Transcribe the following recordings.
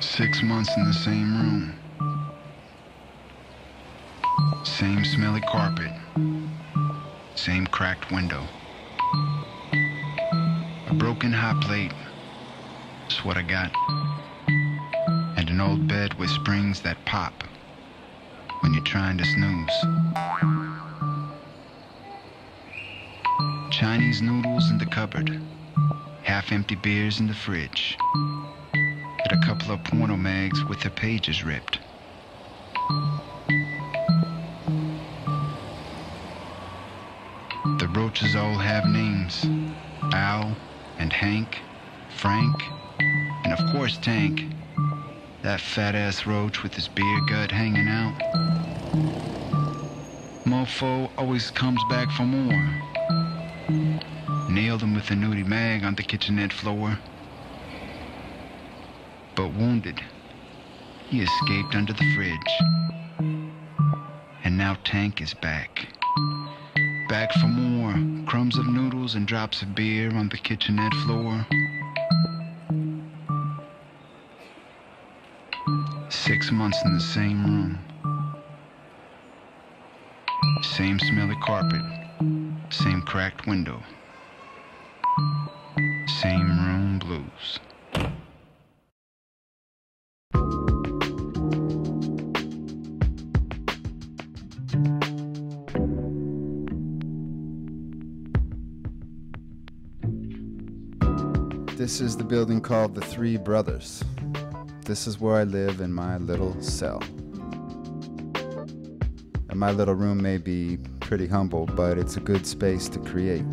6 months in the same room. Same smelly carpet. Same cracked window. A broken hot plate. That's what I got. And an old bed with springs that pop when you're trying to snooze. Chinese noodles in the cupboard. Half-empty beers in the fridge. And a couple of porno mags with their pages ripped. The roaches all have names. Al and Hank, Frank, and of course Tank. That fat-ass roach with his beer gut hanging out. Mofo always comes back for more. Nailed him with a nudie mag on the kitchenette floor. But wounded, he escaped under the fridge. And now Tank is back. Back for more, crumbs of noodles and drops of beer on the kitchenette floor. 6 months in the same room. Same smelly carpet. Same cracked window. Same room blues. This is the building called the Three Brothers. This is where I live in my little cell. And my little room may be pretty humble, but it's a good space to create.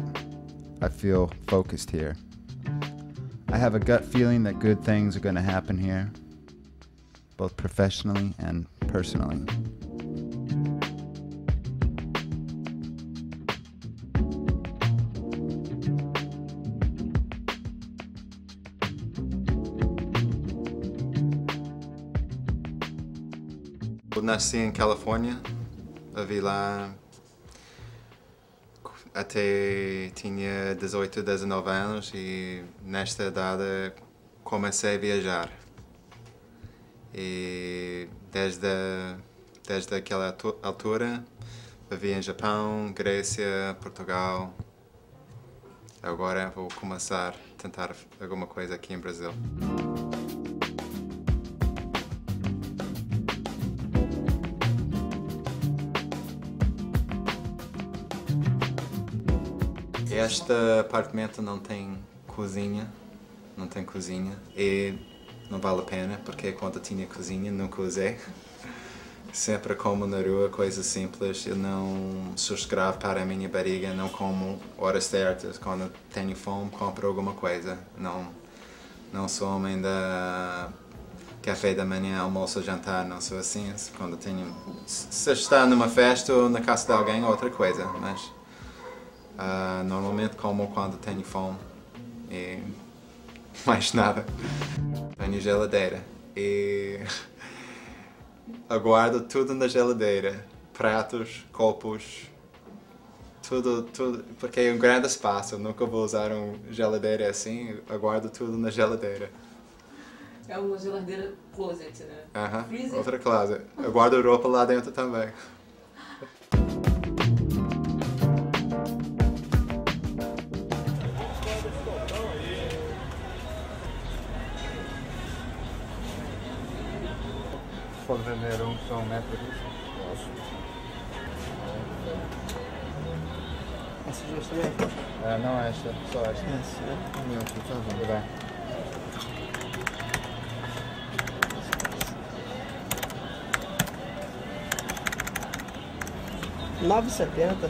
I feel focused here. I have a gut feeling that good things are going to happen here, both professionally and personally. Nací en California, la villa, até tinha 18, 19 anos e nesta idade comecei a viajar. E desde aquela altura vivi em Japão, Grécia, Portugal. Agora vou começar a tentar alguma coisa aqui em Brasil. Este apartamento não tem cozinha e não vale a pena porque quando tinha cozinha nunca usei. Sempre como na rua, coisas simples, eu não subscrevo para a minha barriga, não como horas certas, quando tenho fome compro alguma coisa. Não sou homem da café da manhã, almoço, jantar, não sou assim. Quando tenho, se está numa festa ou na casa de alguém, outra coisa, mas normalmente como quando tenho fome e mais nada. Tenho geladeira e aguardo tudo na geladeira. Pratos, copos, tudo, porque é grande espaço. Eu nunca vou usar uma geladeira assim, aguardo tudo na geladeira. É uma geladeira closet, né? Aham, outra closet. Eu guardo roupa lá dentro também. São metros. Essa já está? Ah, não esta, só esta. Essa é? Não, está vendo bem. R$9,70.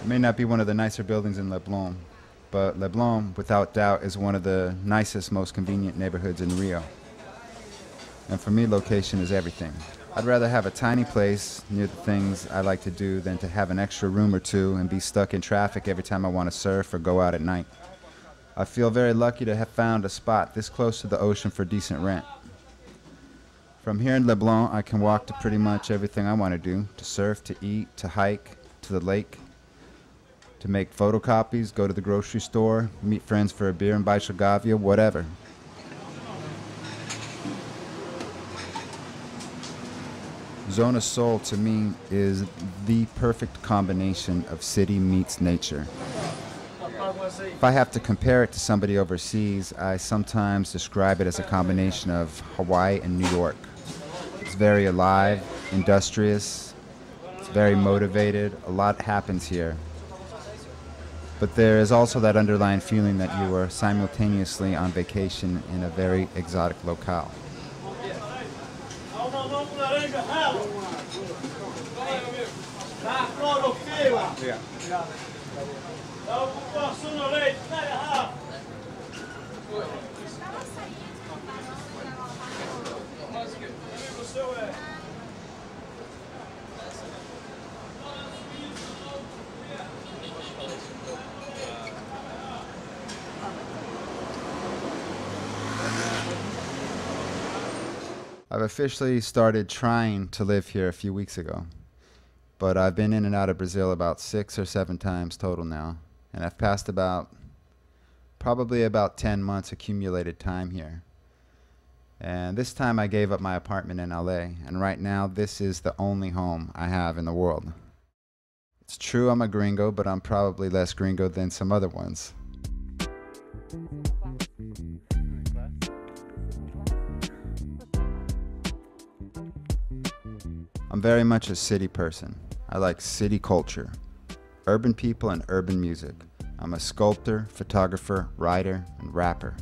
It may not be one of the nicer buildings in Leblon, but Leblon, without doubt, is one of the nicest, most convenient neighborhoods in Rio. And for me, location is everything. I'd rather have a tiny place near the things I like to do than to have an extra room or two and be stuck in traffic every time I want to surf or go out at night. I feel very lucky to have found a spot this close to the ocean for decent rent. From here in Leblon, I can walk to pretty much everything I want to do, to surf, to eat, to hike, to the lake, to make photocopies, go to the grocery store, meet friends for a beer and buy Shagavia, whatever. Zona Sul, to me, is the perfect combination of city meets nature. If I have to compare it to somebody overseas, I sometimes describe it as a combination of Hawaii and New York. It's very alive, industrious, it's very motivated, a lot happens here. But there is also that underlying feeling that you are simultaneously on vacation in a very exotic locale. Yeah. I've officially started trying to live here a few weeks ago, but I've been in and out of Brazil about 6 or 7 times total now, and I've passed about, probably about 10 months accumulated time here. And this time I gave up my apartment in LA, and right now this is the only home I have in the world. It's true I'm a gringo, but I'm probably less gringo than some other ones. I'm very much a city person. I like city culture, urban people and urban music. I'm a sculptor, photographer, writer, and rapper.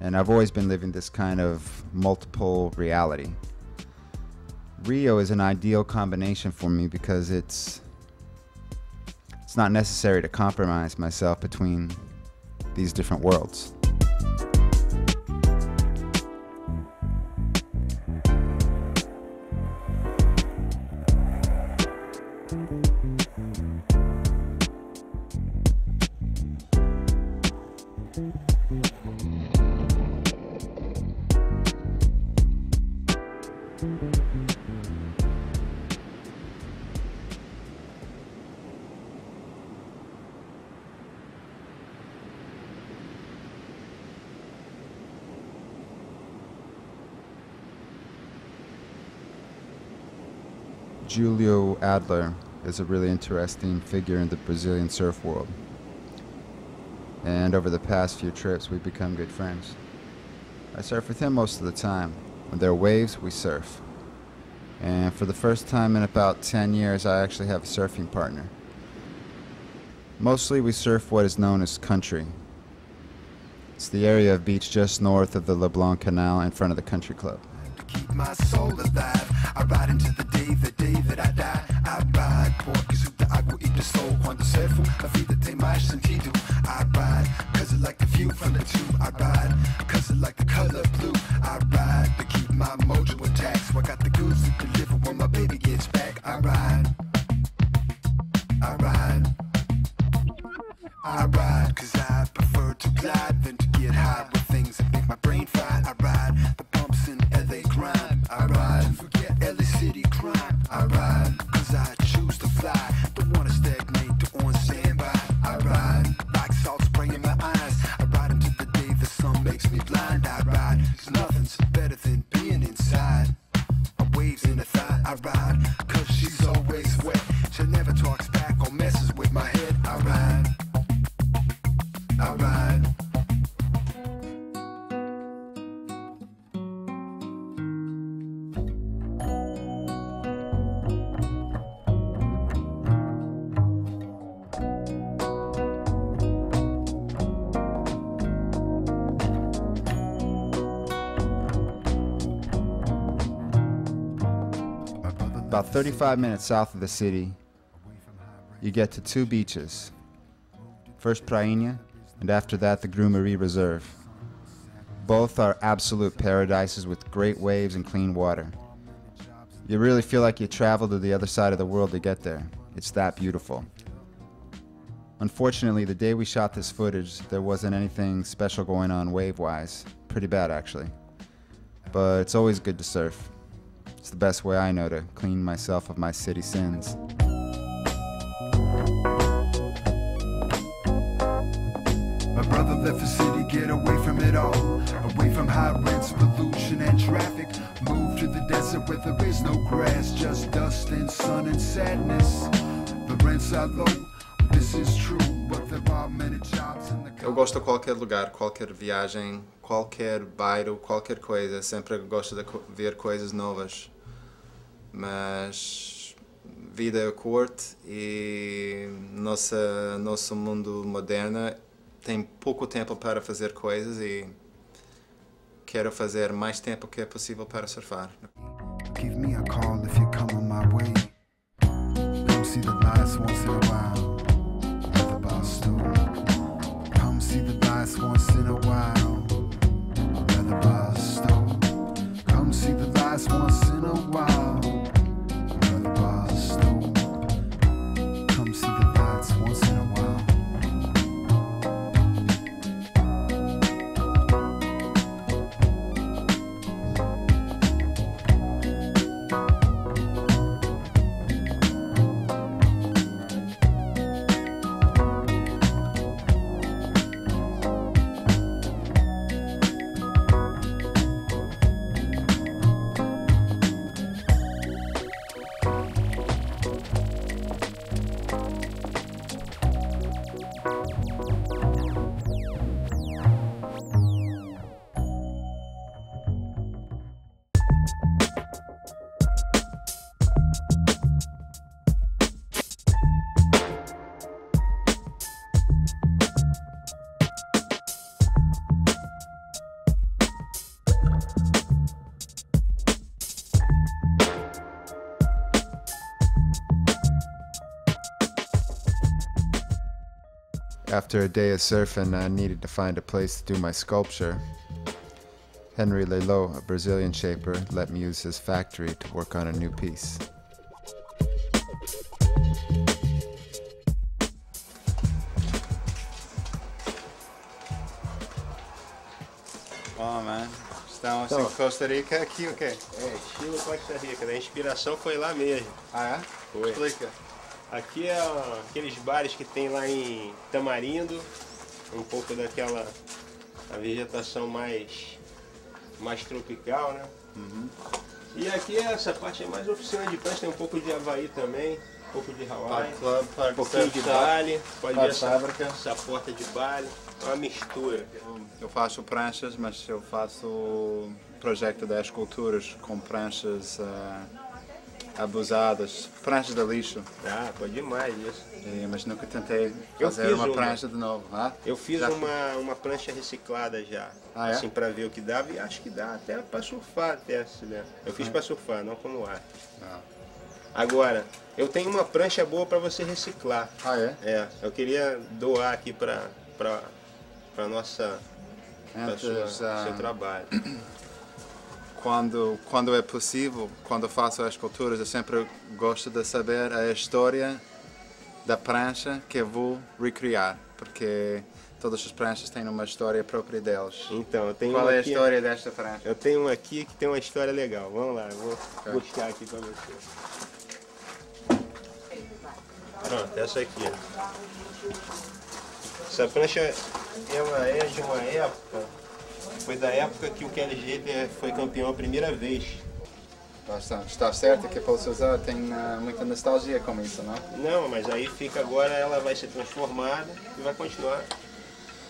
And I've always been living this kind of multiple reality. Rio is an ideal combination for me because it's not necessary to compromise myself between these different worlds. Julio Adler is a really interesting figure in the Brazilian surf world. And over the past few trips, we've become good friends. I surf with him most of the time. When there are waves, we surf. And for the first time in about 10 years, I actually have a surfing partner. Mostly we surf what is known as country. It's the area of beach just north of the Leblon Canal in front of the country club. Keep my soul alive. I ride into the day that I die. I ride, porque da água e do sol. Quando surfo, a vida tem mais sentido. I ride, cause I like the view from the tube. I ride, cause I like the color blue. I ride, to keep my mojo intact. So I got the goods to deliver when my baby gets back. I ride, I ride, I ride. Cause I prefer to glide than to get high with things that make my brain fry. I ride, the bumps in LA grind. I ride, forget LA city crime. I ride, cause I choose to fly. Don't wanna stagnate, don't wanna stand by. I ride, like salt spray in my eyes. I ride into the day the sun makes me blind. I ride, cause nothing's better than being inside. My waves in the thigh. I ride, cause she's always wet. She never talks back or messes with my head. I ride, I ride. About 35 minutes south of the city, you get to 2 beaches. First Prainha, and after that the Grumari Reserve. Both are absolute paradises with great waves and clean water. You really feel like you travel to the other side of the world to get there. It's that beautiful. Unfortunately, the day we shot this footage, there wasn't anything special going on wave-wise. Pretty bad, actually. but it's always good to surf. It's the best way I know to clean myself of my city sins. My brother left the city, get away from it all. Away from high rents, pollution and traffic. Moved to the desert where there is no grass, just dust and sun and sadness. The rents are low, this is true, but there are many jobs in the country. Eu gosto de qualquer lugar, qualquer viagem, qualquer bairro, qualquer coisa. Sempre gosto de ver coisas novas. Mas vida é curta e nosso mundo moderno tem pouco tempo para fazer coisas e quero fazer mais tempo que é possível para surfar. Give me a call if you come on my way. Come see the lights once in a while. The bus stop. Come see the lights once in a while. The bus stop. Come see the lights once in a while. The bus stop. Come see the lights once in a while. After a day of surfing, I needed to find a place to do my sculpture. Henry Leilo, a Brazilian shaper, let me use his factory to work on a new piece. Oh, man. Estamos em Costa Rica aqui, o quê? É, estilo Costa Rica, né? A inspiração foi lá mesmo. Ah, é? Foi. Explica. Aqui é aqueles bares que tem lá em Tamarindo, um pouco daquela a vegetação mais tropical, né? Uhum. E aqui essa parte é mais oficina de prancha, tem um pouco de Havaí também, um pouco de Hawaii, um pouquinho de Bali, pode ver essa porta de Bali, uma mistura. Eu faço pranchas, mas eu faço projeto das esculturas com pranchas abusadas, pranchas de lixo. Ah, foi demais isso. É, mas nunca tentei fazer uma prancha de novo. Ah? Eu fiz uma prancha reciclada já, ah, é? Assim, para ver o que dava, e acho que dá até para surfar, até assim, né? Eu fiz para surfar, não como arte. Ah. Agora, eu tenho uma prancha boa para você reciclar. Ah, é? É, eu queria doar aqui para nossa, seu trabalho. Quando é possível, quando faço as esculturas, eu sempre gosto de saber a história da prancha que eu vou recriar, porque todas as pranchas têm uma história própria delas. Então, eu tenho qual é a história desta prancha? Eu tenho uma aqui que tem uma história legal. Vamos lá, eu vou buscar aqui para você. Pronto, essa aqui. Essa prancha, ela é de uma época. Foi da época que o KLG foi campeão a primeira vez. Está certo que a Paulo Sousa tem muita nostalgia com isso, não? Não, mas aí fica agora, ela vai ser transformada e vai continuar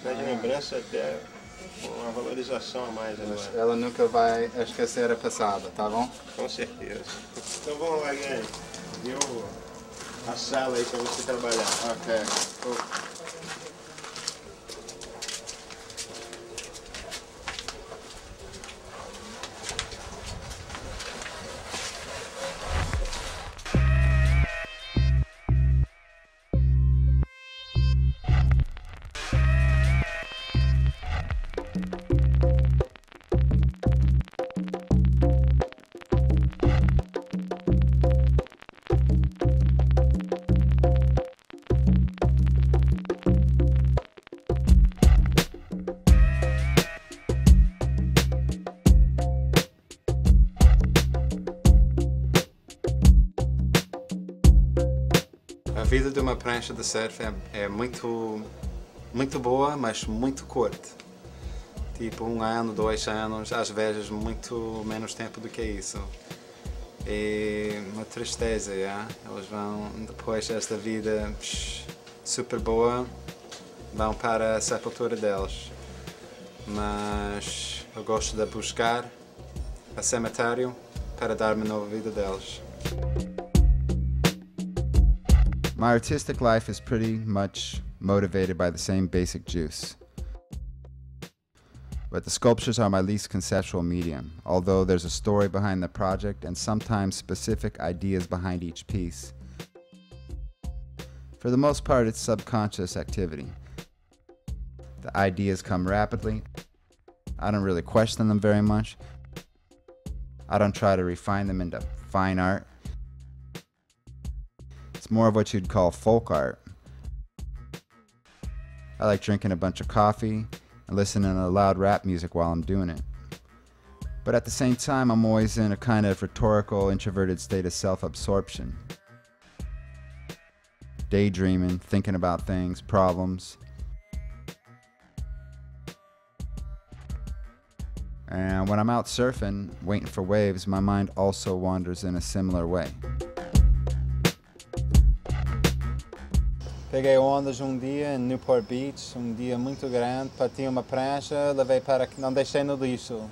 na lembrança até com uma valorização a mais agora. Mas ela nunca vai esquecer a passada, tá bom? Com certeza. Então vamos lá, galera. Deu a sala aí para você trabalhar. Ok. A vida de uma prancha de surf é muito boa, mas muito curta. Tipo, um ano, 2 anos, às vezes muito menos tempo do que isso. É uma tristeza, yeah? Eles vão, depois desta vida super boa, vão para a sepultura deles. Mas eu gosto de buscar a cemitério para dar uma nova vida deles. My artistic life is pretty much motivated by the same basic juice. But the sculptures are my least conceptual medium, although there's a story behind the project and sometimes specific ideas behind each piece. For the most part, it's subconscious activity. The ideas come rapidly. I don't really question them very much. I don't try to refine them into fine art. It's more of what you'd call folk art. I like drinking a bunch of coffee and listening to loud rap music while I'm doing it. But at the same time, I'm always in a kind of rhetorical, introverted state of self-absorption. Daydreaming, thinking about things, problems. And when I'm out surfing, waiting for waves, my mind also wanders in a similar way. Peguei ondas dia em Newport Beach, dia muito grande, bati uma prancha, levei para, não deixei no lixo,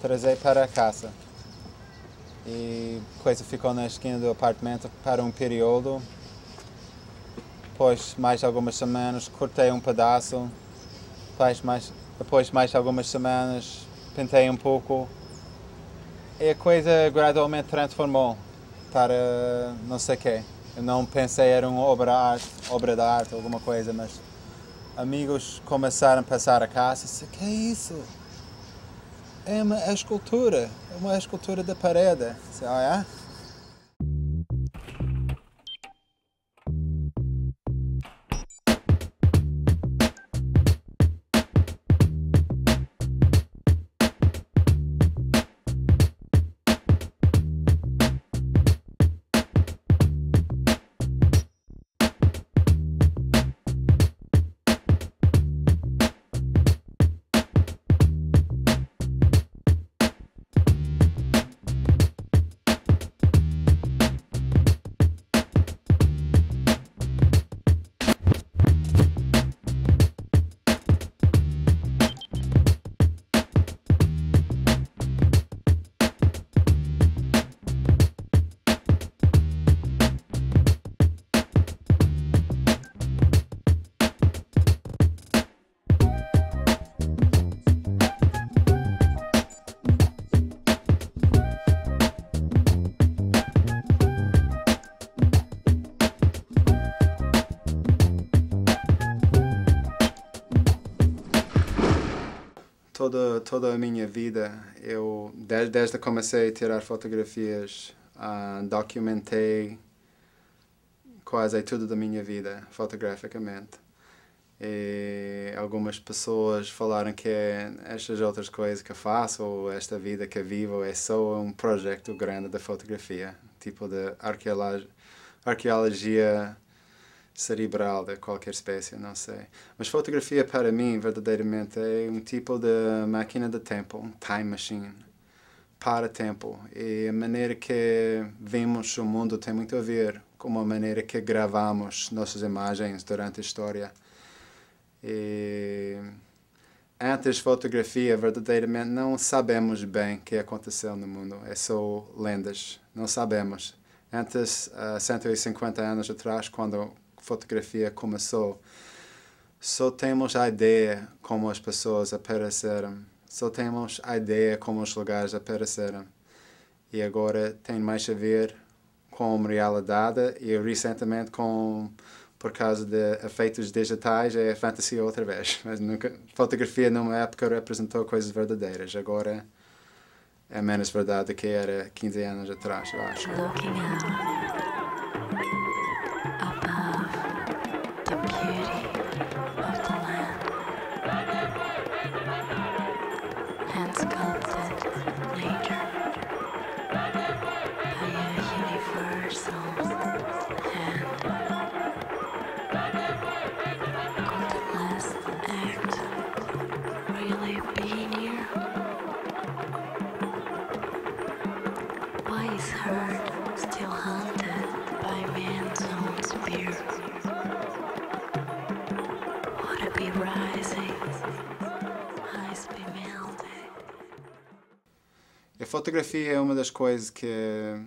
trazei para a casa. E coisa ficou na esquina do apartamento para período. Depois mais algumas semanas cortei pedaço, depois mais algumas semanas pintei pouco. E a coisa gradualmente transformou para não sei o quê. Eu não pensei era uma obra de arte, alguma coisa, mas amigos começaram a passar a casa e disse, que é isso? É uma escultura de parede. Eu disse, ah, é? Toda a minha vida, eu desde que comecei a tirar fotografias, documentei quase tudo da minha vida, fotograficamente. E algumas pessoas falaram que estas outras coisas que eu faço, ou esta vida que eu vivo, é só projeto grande da fotografia, tipo de arqueologia cerebral de qualquer espécie, não sei. Mas fotografia para mim, verdadeiramente, é tipo de máquina de tempo, time machine, para tempo. E a maneira que vemos o mundo tem muito a ver com a maneira que gravamos nossas imagens durante a história. E antes fotografia, verdadeiramente, não sabemos bem o que aconteceu no mundo. É só lendas, não sabemos. Antes, há 150 anos atrás, quando fotografia começou, só temos a ideia como as pessoas apareceram, só temos a ideia como os lugares apareceram. E agora tem mais a ver com realidade e recentemente com, por causa de efeitos digitais, é fantasia outra vez. Mas nunca, fotografia numa época representou coisas verdadeiras, agora é menos verdade do que era 15 anos atrás, eu acho. Nature by a universal hand. A fotografia é uma das coisas que é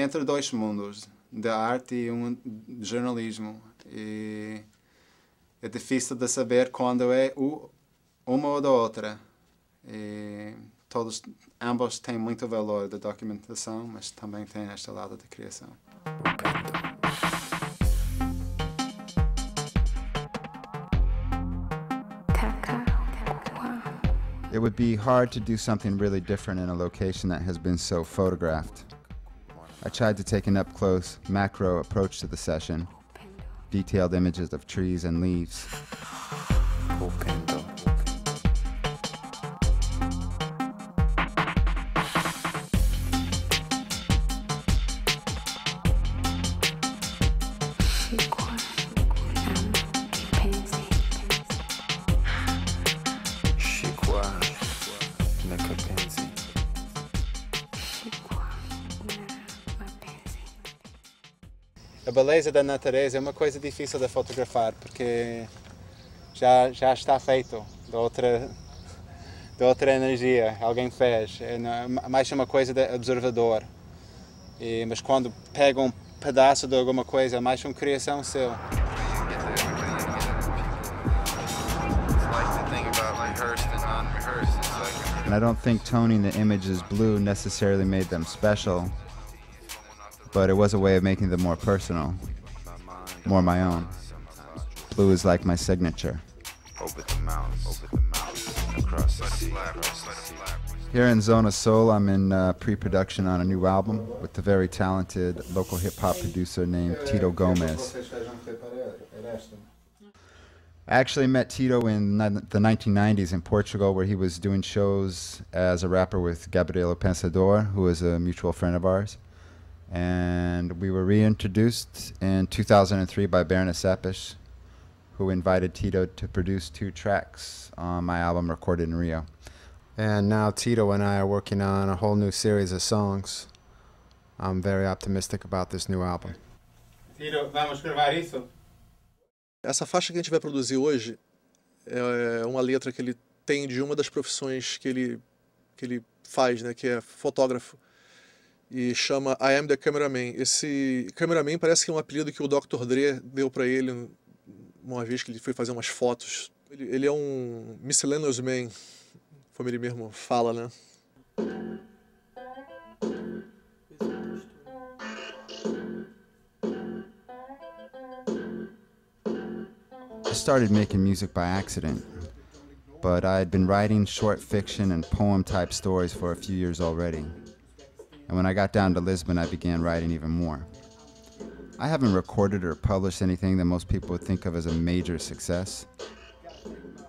entre dois mundos, da arte e do jornalismo. E é difícil de saber quando é uma ou da outra. E ambos têm muito valor da documentação, mas também tem este lado da criação. It would be hard to do something really different in a location that has been so photographed. I tried to take an up-close, macro approach to the session, detailed images of trees and leaves. A beleza da natureza é uma coisa difícil de fotografar porque já está feito de outra energia, alguém fez. É mais uma coisa de observador. Mas quando pega um pedaço de alguma coisa, é mais uma criação seu. And I don't think toning the images blue necessarily made them special. But it was a way of making them more personal, more my own. Blue is like my signature. Here in Zona Sol, I'm in pre-production on a new album with the very talented local hip-hop producer named Tito Gomez. I actually met Tito in the 1990s in Portugal, where he was doing shows as a rapper with Gabriel O Pensador, who is a mutual friend of ours. And we were reintroduced in 2003 by Baroness Eppich, who invited Tito to produce 2 tracks on my album recorded in Rio. And now Tito and I are working on a whole new series of songs. I'm very optimistic about this new album. Tito, vamos gravar isso? Essa faixa que a gente vai produzir hoje é uma letra que ele tem de uma das profissões que ele faz, né, que é fotógrafo. E chama I Am The Cameraman. Esse cameraman parece que é um apelido que o Dr. Dre deu para ele uma vez que ele foi fazer umas fotos. Ele é um miscellaneous man, como ele mesmo fala, né? I started making music by accident, but I had been writing short fiction and poem-type stories for a few years already. And when I got down to Lisbon, I began writing even more. I haven't recorded or published anything that most people would think of as a major success,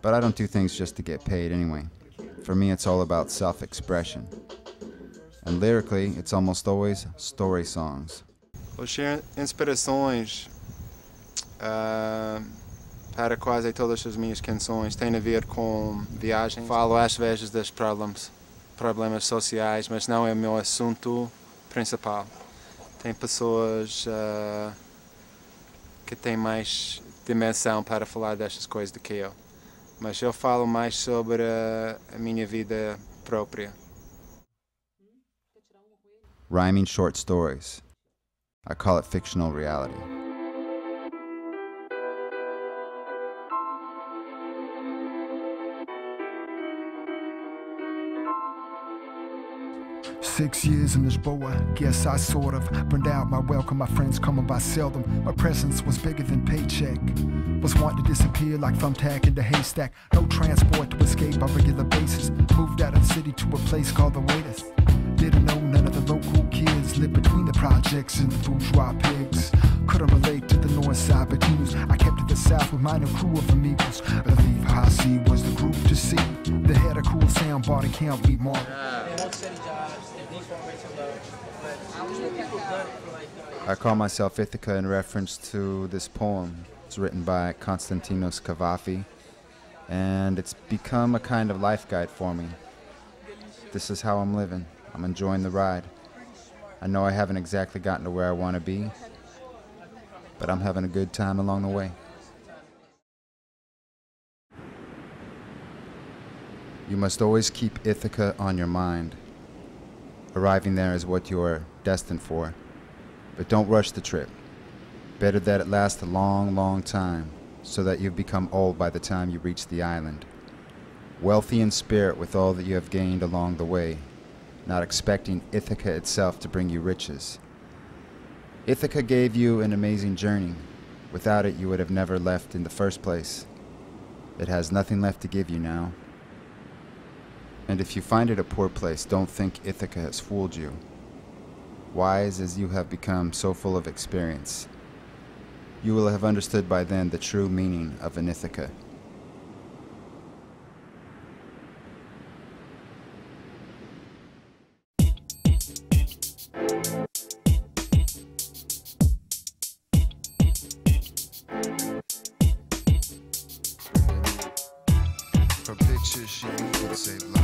but I don't do things just to get paid anyway. For me, it's all about self-expression. And lyrically, it's almost always story songs. Eu cheio inspirações para quase todas as minhas canções têm a ver com viagem. Falo às vezes dos problemas sociais, mas não é o meu assunto principal. Tem pessoas que têm mais dimensão para falar destas coisas do que eu. Mas eu falo mais sobre a minha vida própria. Rhyming short stories. I call it fictional reality. Six years in Lisboa, guess I sort of burned out my welcome, my friends coming by seldom. My presence was bigger than paycheck. Was wanting to disappear like thumbtack into haystack. No transport to escape on a regular basis. Moved out of the city to a place called the Waiters. Didn't know none of the local kids. Lived between the projects and the bourgeois pigs. Couldn't relate to the north side bikinis. I kept to the south with my new crew of amigos. Believe High C was the group to see. They had a cool sound bar that can't be marked. I call myself Ithaca in reference to this poem. It's written by Konstantinos Cavafy, and it's become a kind of life guide for me. This is how I'm living. I'm enjoying the ride. I know I haven't exactly gotten to where I want to be, but I'm having a good time along the way. You must always keep Ithaca on your mind. Arriving there is what you are destined for. But don't rush the trip. Better that it lasts a long, long time, so that you've become old by the time you reach the island. Wealthy in spirit with all that you have gained along the way, not expecting Ithaca itself to bring you riches. Ithaca gave you an amazing journey. Without it, you would have never left in the first place. It has nothing left to give you now. And if you find it a poor place, don't think Ithaca has fooled you. Wise as you have become, so full of experience, you will have understood by then the true meaning of an Ithaca. Her pictures she would save lives.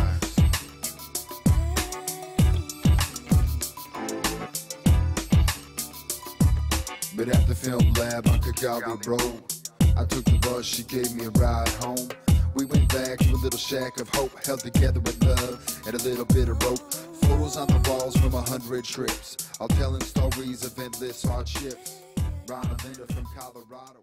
But at the film lab on Kagawa Road, I took the bus, she gave me a ride home. We went back to a little shack of hope, held together with love and a little bit of rope. Photos on the walls from 100 trips, all telling stories of endless hardships. Ron Avenda from Colorado.